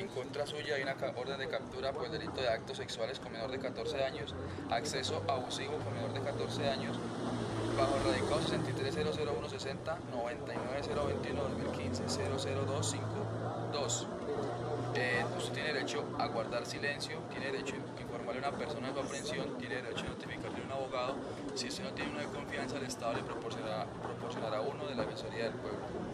en contra suya hay una orden de captura por el delito de actos sexuales con menor de 14 años, acceso abusivo con menor de 14 años, bajo el radicado 6300160 99021-2015-00252. Usted tiene derecho a guardar silencio, tiene derecho a informarle a una persona de su aprehensión, tiene derecho a notificarle a un abogado. Si usted no tiene uno de confianza, el Estado le proporcionará uno de la Defensoría del Pueblo.